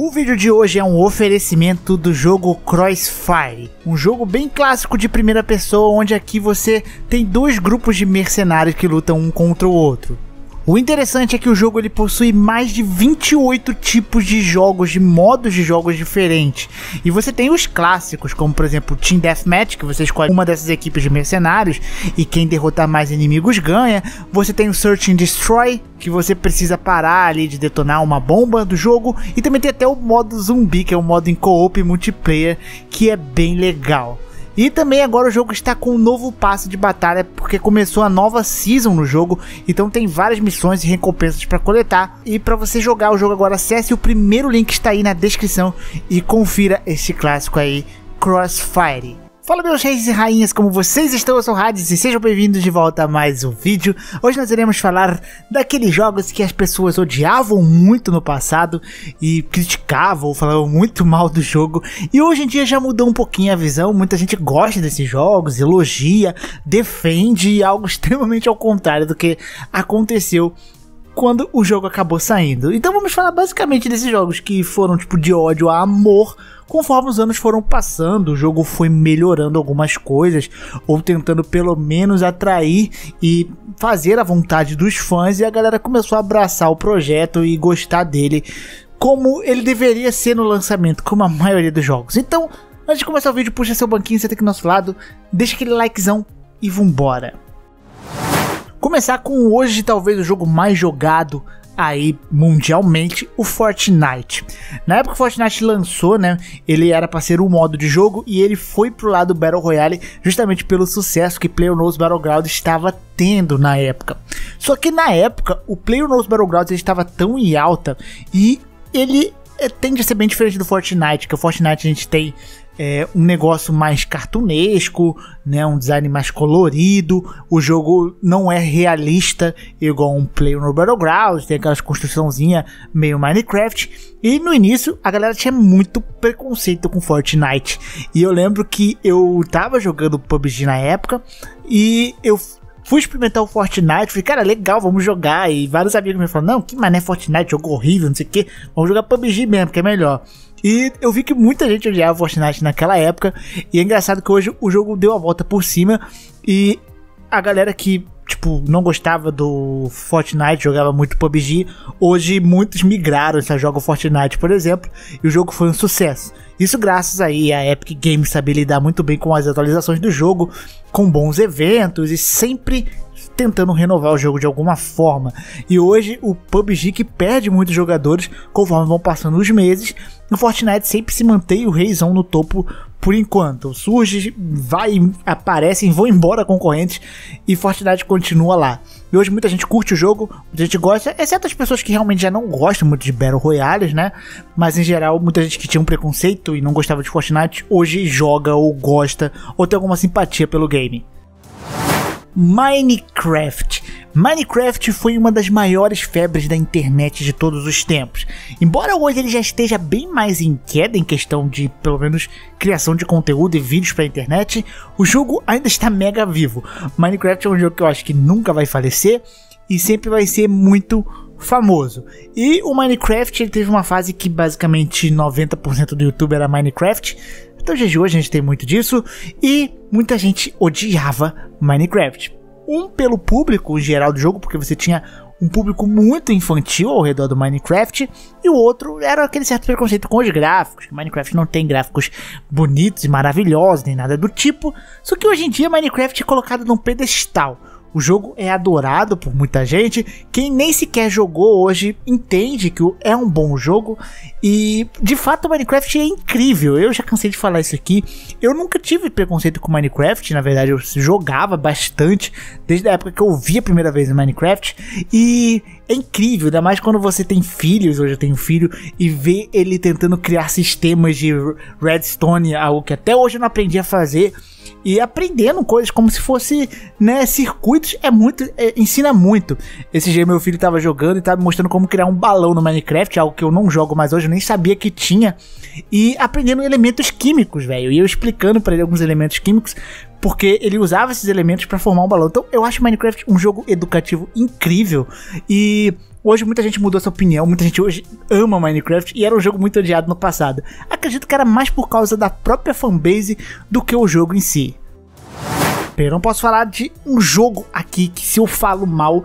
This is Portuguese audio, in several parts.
O vídeo de hoje é um oferecimento do jogo Crossfire, um jogo bem clássico de primeira pessoa, onde aqui você tem dois grupos de mercenários que lutam um contra o outro. O interessante é que o jogo ele possui mais de 28 tipos de jogos, de modos de jogos diferentes. E você tem os clássicos, como por exemplo o Team Deathmatch, que você escolhe uma dessas equipes de mercenários e quem derrotar mais inimigos ganha. Você tem o Search and Destroy, que você precisa parar ali de detonar uma bomba do jogo, e também tem até o modo zumbi, que é um modo em co-op multiplayer, que é bem legal. E também agora o jogo está com um novo passe de batalha, porque começou a nova season no jogo, então tem várias missões e recompensas para coletar. E para você jogar o jogo agora, acesse o primeiro link que está aí na descrição e confira esse clássico aí, Crossfire. Fala meus reis e rainhas, como vocês estão? Eu sou o Hades e sejam bem-vindos de volta a mais um vídeo. Hoje nós iremos falar daqueles jogos que as pessoas odiavam muito no passado e criticavam, falavam muito mal do jogo. E hoje em dia já mudou um pouquinho a visão, muita gente gosta desses jogos, elogia, defende algo extremamente ao contrário do que aconteceu quando o jogo acabou saindo. Então vamos falar basicamente desses jogos que foram tipo de ódio a amor. Conforme os anos foram passando, o jogo foi melhorando algumas coisas, ou tentando pelo menos atrair e fazer a vontade dos fãs, e a galera começou a abraçar o projeto e gostar dele como ele deveria ser no lançamento, como a maioria dos jogos. Então, antes de começar o vídeo, puxa seu banquinho, senta aqui do nosso lado, deixa aquele likezão e vambora. Começar com hoje, talvez o jogo mais jogado aí mundialmente, o Fortnite. Na época que o Fortnite lançou, né, ele era para ser um modo de jogo e ele foi pro lado Battle Royale justamente pelo sucesso que PlayerUnknown's Battlegrounds estava tendo na época. Só que na época o PlayerUnknown's Battlegrounds estava tão em alta e ele tende a ser bem diferente do Fortnite, que o Fortnite a gente tem um negócio mais cartunesco, né, um design mais colorido, o jogo não é realista igual um PlayerUnknown's Battlegrounds, tem aquelas construçãozinha meio Minecraft, e no início a galera tinha muito preconceito com Fortnite, e eu lembro que eu tava jogando PUBG na época, e eu fui experimentar o Fortnite, falei, cara, legal, vamos jogar, e vários amigos me falaram, não, que mané Fortnite, jogo horrível, não sei o que, vamos jogar PUBG mesmo, que é melhor. E eu vi que muita gente odiava o Fortnite naquela época, e é engraçado que hoje o jogo deu a volta por cima, e a galera que, tipo, não gostava do Fortnite, jogava muito PUBG, hoje muitos migraram, já jogam Fortnite, por exemplo, e o jogo foi um sucesso. Isso graças aí a Epic Games saber lidar muito bem com as atualizações do jogo, com bons eventos e sempre tentando renovar o jogo de alguma forma. E hoje o PUBG, que perde muitos jogadores conforme vão passando os meses, o Fortnite sempre se mantém o reizão no topo por enquanto. Surge, vai, aparecem, vão embora concorrentes e Fortnite continua lá. E hoje muita gente curte o jogo, muita gente gosta, exceto as pessoas que realmente já não gostam muito de Battle Royales, né? Mas em geral, muita gente que tinha um preconceito e não gostava de Fortnite, hoje joga ou gosta, ou tem alguma simpatia pelo game. Minecraft. Minecraft foi uma das maiores febres da internet de todos os tempos. Embora hoje ele já esteja bem mais em queda em questão de, pelo menos, criação de conteúdo e vídeos para a internet, o jogo ainda está mega vivo. Minecraft é um jogo que eu acho que nunca vai falecer e sempre vai ser muito famoso. E o Minecraft ele teve uma fase que basicamente 90% do YouTube era Minecraft. Até os dias de hoje a gente tem muito disso e muita gente odiava Minecraft. Um pelo público geral do jogo, porque você tinha um público muito infantil ao redor do Minecraft, e o outro era aquele certo preconceito com os gráficos. Minecraft não tem gráficos bonitos e maravilhosos, nem nada do tipo. Só que hoje em dia Minecraft é colocado num pedestal. O jogo é adorado por muita gente, quem nem sequer jogou hoje entende que é um bom jogo e de fato o Minecraft é incrível, eu já cansei de falar isso aqui, eu nunca tive preconceito com Minecraft, na verdade eu jogava bastante desde a época que eu vi a primeira vez o Minecraft e é incrível, ainda mais quando você tem filhos, hoje eu tenho um filho, e vê ele tentando criar sistemas de Redstone, algo que até hoje eu não aprendi a fazer, e aprendendo coisas como se fosse, né, circuitos, ensina muito. Esse dia meu filho tava jogando e tava me mostrando como criar um balão no Minecraft, algo que eu não jogo mais hoje, eu nem sabia que tinha, e aprendendo elementos químicos, velho, e eu explicando para ele alguns elementos químicos, porque ele usava esses elementos pra formar um balão. Então eu acho Minecraft um jogo educativo incrível, e hoje muita gente mudou essa opinião, muita gente hoje ama Minecraft, e era um jogo muito odiado no passado. Acredito que era mais por causa da própria fanbase do que o jogo em si. Eu não posso falar de um jogo aqui que, se eu falo mal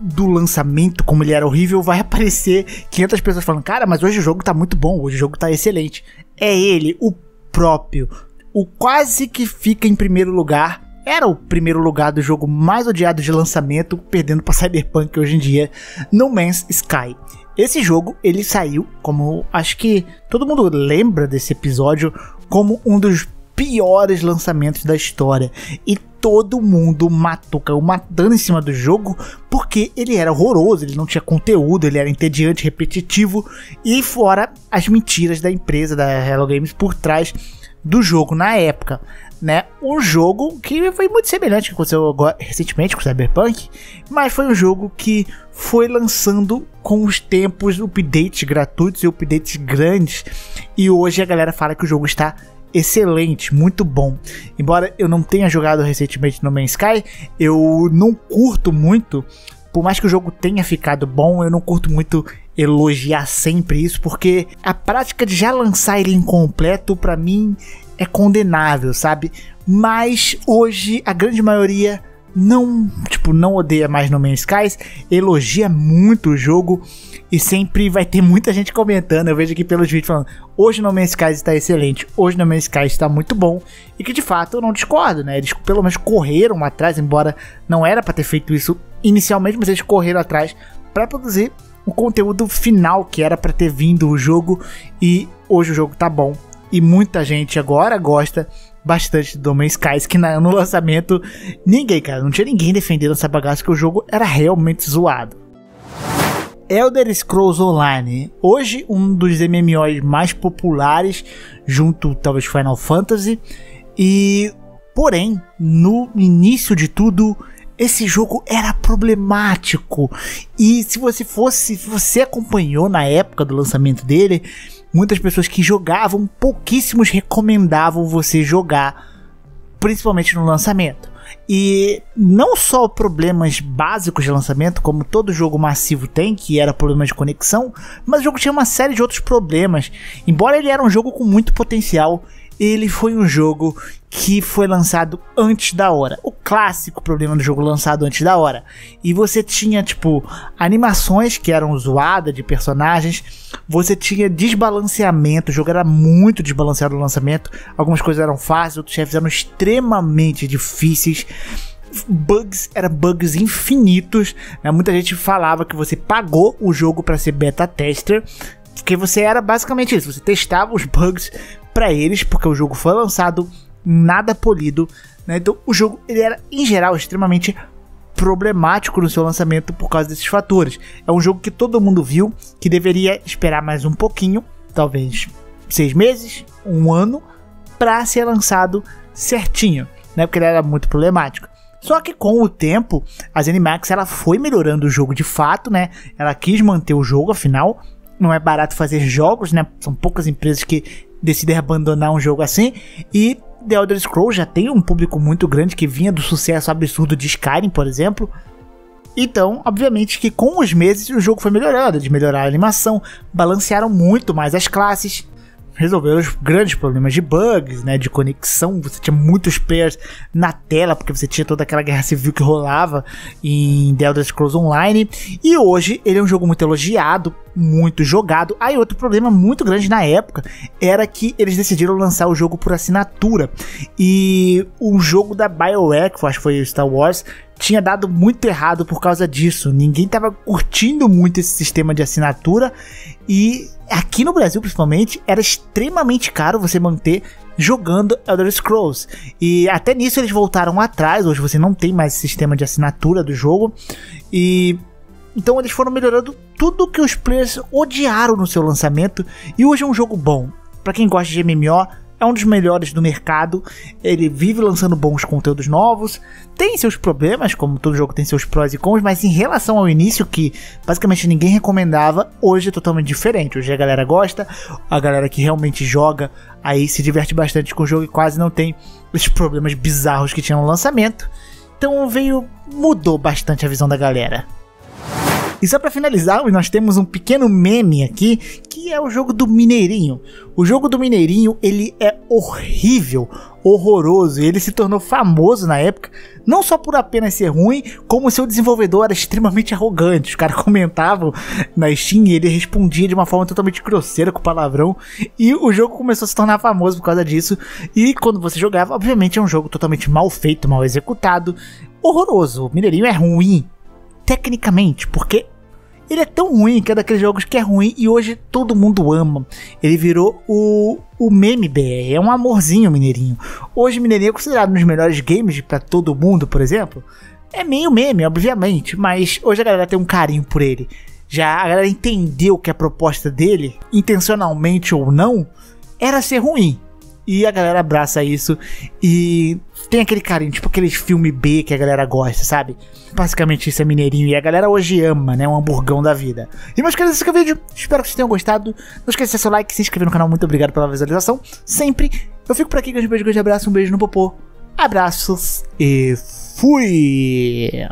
do lançamento, como ele era horrível, vai aparecer 500 pessoas falando: cara, mas hoje o jogo tá muito bom, hoje o jogo tá excelente. É ele, o próprio, o quase que fica em primeiro lugar. Era o primeiro lugar do jogo mais odiado de lançamento, perdendo para Cyberpunk hoje em dia, No Man's Sky. Esse jogo, ele saiu, como acho que todo mundo lembra desse episódio, como um dos piores lançamentos da história, e todo mundo matou, caiu matando em cima do jogo, porque ele era horroroso, ele não tinha conteúdo, ele era entediante, repetitivo, e fora as mentiras da empresa, da Hello Games, por trás do jogo na época, né? Um jogo que foi muito semelhante ao que aconteceu agora, recentemente, com o Cyberpunk, mas foi um jogo que foi lançando com os tempos updates gratuitos e updates grandes, e hoje a galera fala que o jogo está excelente, muito bom. Embora eu não tenha jogado recentemente No Man's Sky, eu não curto muito, por mais que o jogo tenha ficado bom, eu não curto muito elogiar sempre isso, porque a prática de já lançar ele incompleto, pra mim, é condenável, sabe? Mas hoje a grande maioria não odeia mais No Man's Sky, elogia muito o jogo, e sempre vai ter muita gente comentando. Eu vejo aqui pelos vídeos falando: hoje No Man's Sky está excelente, hoje No Man's Sky está muito bom, e que de fato eu não discordo, né? Eles pelo menos correram atrás, embora não era para ter feito isso inicialmente, mas eles correram atrás para produzir o conteúdo final que era para ter vindo o jogo, e hoje o jogo tá bom, e muita gente agora gosta bastante do No Man's Sky, que no lançamento ninguém, cara, não tinha ninguém defendendo essa bagaça, que o jogo era realmente zoado. Elder Scrolls Online, hoje um dos MMOs mais populares, junto talvez Final Fantasy, e porém, no início de tudo, esse jogo era problemático, e se você acompanhou na época do lançamento dele, muitas pessoas que jogavam, pouquíssimos recomendavam você jogar, principalmente no lançamento. E não só problemas básicos de lançamento, como todo jogo massivo tem, que era problema de conexão, mas o jogo tinha uma série de outros problemas. Embora ele era um jogo com muito potencial, ele foi um jogo que foi lançado antes da hora. O clássico problema do jogo lançado antes da hora. E você tinha, animações que eram zoadas de personagens. Você tinha desbalanceamento. O jogo era muito desbalanceado no lançamento. Algumas coisas eram fáceis, outros chefes eram extremamente difíceis. Bugs infinitos, né? Muita gente falava que você pagou o jogo para ser beta tester, porque você era basicamente isso. Você testava os bugs para eles, porque o jogo foi lançado nada polido, né? Então o jogo, ele era em geral extremamente problemático no seu lançamento por causa desses fatores. É um jogo que todo mundo viu que deveria esperar mais um pouquinho, talvez 6 meses, um ano, para ser lançado certinho, né? Porque ele era muito problemático. Só que com o tempo, a Zenimax, ela foi melhorando o jogo de fato, né? Ela quis manter o jogo, afinal não é barato fazer jogos, né? São poucas empresas que decidem abandonar um jogo assim. E The Elder Scrolls já tem um público muito grande que vinha do sucesso absurdo de Skyrim, por exemplo. Então, obviamente que com os meses o jogo foi melhorando. Eles melhoraram a animação, balancearam muito mais as classes, resolveram os grandes problemas de bugs, né? De conexão, você tinha muitos players na tela, porque você tinha toda aquela guerra civil que rolava em The Elder Scrolls Online. E hoje ele é um jogo muito elogiado, muito jogado. Aí outro problema muito grande na época era que eles decidiram lançar o jogo por assinatura, e o jogo da BioWare, que eu acho que foi Star Wars, tinha dado muito errado por causa disso. Ninguém tava curtindo muito esse sistema de assinatura, e aqui no Brasil principalmente era extremamente caro você manter jogando Elder Scrolls, e até nisso eles voltaram atrás. Hoje você não tem mais sistema de assinatura do jogo, e então eles foram melhorando tudo que os players odiaram no seu lançamento, e hoje é um jogo bom. Para quem gosta de MMO, é um dos melhores do mercado, ele vive lançando bons conteúdos novos, tem seus problemas, como todo jogo tem seus prós e cons, mas em relação ao início, que basicamente ninguém recomendava, hoje é totalmente diferente. Hoje a galera gosta, a galera que realmente joga, aí se diverte bastante com o jogo e quase não tem esses problemas bizarros que tinha no lançamento. Então mudou bastante a visão da galera. E só para finalizar, nós temos um pequeno meme aqui, que é o jogo do Mineirinho. O jogo do Mineirinho, ele é horrível, horroroso, e ele se tornou famoso na época, não só por apenas ser ruim, como seu desenvolvedor era extremamente arrogante. Os caras comentavam na Steam e ele respondia de uma forma totalmente grosseira, com palavrão, e o jogo começou a se tornar famoso por causa disso. E quando você jogava, obviamente é um jogo totalmente mal feito, mal executado, horroroso. O Mineirinho é ruim tecnicamente, porque ele é tão ruim que é daqueles jogos que é ruim e hoje todo mundo ama. Ele virou o meme BR, é um amorzinho Mineirinho. Hoje Mineirinho é considerado um dos melhores games pra todo mundo, por exemplo. É meio meme, obviamente, mas hoje a galera tem um carinho por ele. Já a galera entendeu que a proposta dele, intencionalmente ou não, era ser ruim. E a galera abraça isso e tem aquele carinho, tipo aqueles filme B que a galera gosta, sabe? Basicamente isso é Mineirinho e a galera hoje ama, né? Um hamburgão da vida. E meus queridos, esse é o vídeo. Espero que vocês tenham gostado. Não esqueça de deixar seu like, se inscrever no canal. Muito obrigado pela visualização. Sempre. Eu fico por aqui. Grande beijo, grande abraço. Um beijo no popô. Abraços e fui!